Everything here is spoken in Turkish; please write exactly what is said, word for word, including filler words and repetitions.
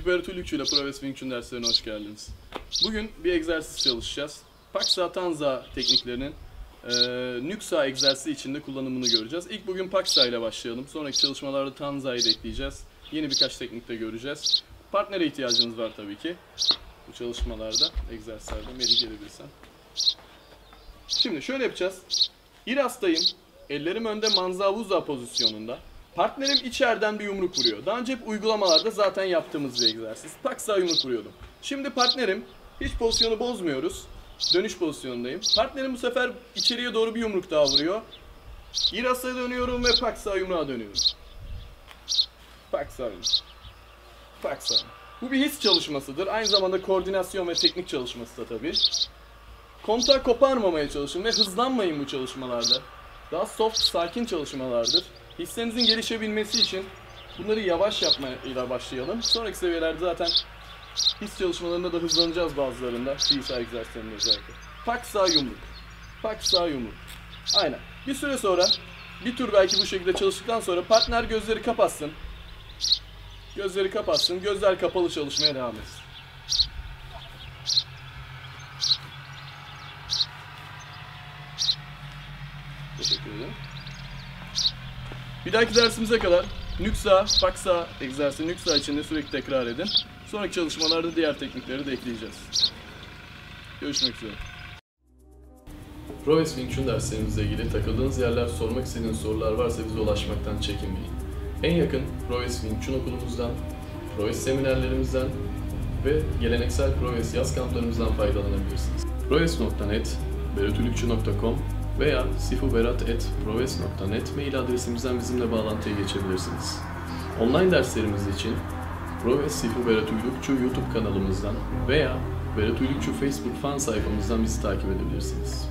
Sifu Berat Uylukçu ile Prowes Wing Chun derslerine hoş geldiniz. Bugün bir egzersiz çalışacağız. Paksa-Tanza tekniklerinin e, nüksa egzersizi içinde kullanımını göreceğiz. İlk bugün Paksa ile başlayalım. Sonraki çalışmalarda Tanza'yı da ekleyeceğiz. Yeni birkaç teknik de göreceğiz. Partnere ihtiyacınız var tabii ki. Bu çalışmalarda, egzersizlerde Melih gelebilirsen. Şimdi şöyle yapacağız. İrastayım. Ellerim önde manzavuza pozisyonunda. Partnerim içeriden bir yumruk vuruyor. Daha önce hep uygulamalarda zaten yaptığımız bir egzersiz. Paksa yumruk vuruyordum. Şimdi partnerim, hiç pozisyonu bozmuyoruz. Dönüş pozisyonundayım. Partnerim bu sefer içeriye doğru bir yumruk daha vuruyor. İrasa'ya dönüyorum ve paksa yumruğa dönüyorum. Paksa yumruk. Paksa. Bu bir his çalışmasıdır. Aynı zamanda koordinasyon ve teknik çalışması da tabii. Kontağı koparmamaya çalışın ve hızlanmayın bu çalışmalarda. Daha soft, sakin çalışmalardır. Hislerinizin gelişebilmesi için bunları yavaş yapmayla başlayalım. Sonraki seviyelerde zaten his çalışmalarında da hızlanacağız bazılarında. Fiilsel egzersizlerinde özellikle. Paksa yumruk. Paksa yumruk. Aynen. Bir süre sonra, bir tur belki bu şekilde çalıştıktan sonra partner gözleri kapatsın. Gözleri kapatsın. Gözler kapalı çalışmaya devam etsin. Teşekkür ederim. Bir dahaki dersimize kadar nüksa, paksa egzersizi nüksa içinde sürekli tekrar edin. Sonraki çalışmalarda diğer teknikleri de ekleyeceğiz. Görüşmek üzere. Prowes Wing Chun derslerimizle ilgili takıldığınız yerler, sormak istediğiniz sorular varsa bize ulaşmaktan çekinmeyin. En yakın Prowes Wing Chun okulumuzdan, Prowes seminerlerimizden ve geleneksel Prowes yaz kamplarımızdan faydalanabilirsiniz. proves nokta net, beratuylukcu nokta com veya sifuberat at proves nokta net mail adresimizden bizimle bağlantıya geçebilirsiniz. Online derslerimiz için Prowes Sifu Berat Uylukçu YouTube kanalımızdan veya Berat Uylukçu Facebook fan sayfamızdan bizi takip edebilirsiniz.